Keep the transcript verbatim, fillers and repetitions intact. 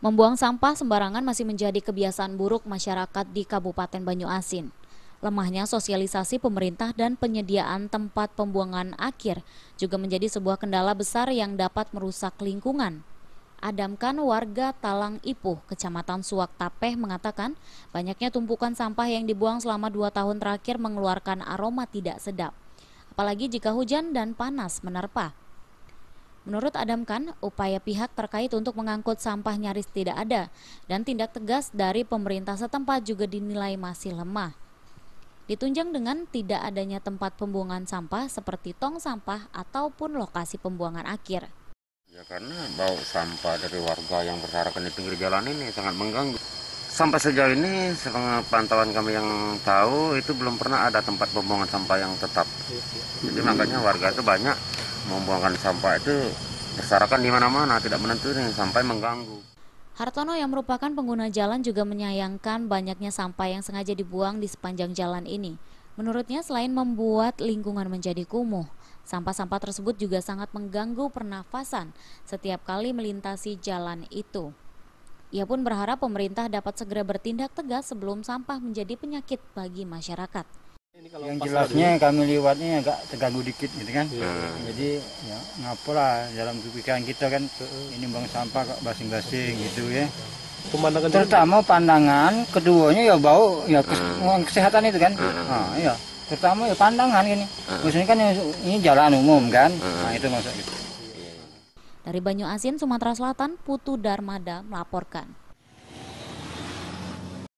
Membuang sampah sembarangan masih menjadi kebiasaan buruk masyarakat di Kabupaten Banyuasin. Lemahnya sosialisasi pemerintah dan penyediaan tempat pembuangan akhir juga menjadi sebuah kendala besar yang dapat merusak lingkungan. Adam Khan, warga Talang Ipuh, Kecamatan Suak Tapeh, mengatakan banyaknya tumpukan sampah yang dibuang selama dua tahun terakhir mengeluarkan aroma tidak sedap, apalagi jika hujan dan panas menerpa. Menurut Adam Khan, upaya pihak terkait untuk mengangkut sampah nyaris tidak ada dan tindak tegas dari pemerintah setempat juga dinilai masih lemah. Ditunjang dengan tidak adanya tempat pembuangan sampah seperti tong sampah ataupun lokasi pembuangan akhir. Ya, karena bau sampah dari warga yang berserakan di pinggir jalan ini sangat mengganggu. Sampai sejauh ini, setengah pantauan kami yang tahu itu belum pernah ada tempat pembuangan sampah yang tetap. Jadi makanya warga itu banyak membuangkan sampah itu berserakan di mana-mana, tidak menentu nih, sampai mengganggu. Hartono yang merupakan pengguna jalan juga menyayangkan banyaknya sampah yang sengaja dibuang di sepanjang jalan ini. Menurutnya selain membuat lingkungan menjadi kumuh, sampah-sampah tersebut juga sangat mengganggu pernafasan setiap kali melintasi jalan itu. Ia pun berharap pemerintah dapat segera bertindak tegas sebelum sampah menjadi penyakit bagi masyarakat. Yang jelasnya kami lewatnya agak terganggu dikit gitu kan, yeah. Jadi ya, ngapalah dalam pikiran kita kan, ini buang sampah kok basing-basing gitu ya. Pemandangan terutama pandangan, keduanya ya bau, ya kesehatan itu kan, nah, ya. Terutama ya pandangan ini, maksudnya kan ini jalan umum kan, nah itu maksud itu. Dari Banyuasin, Sumatera Selatan, Putu Darmada melaporkan.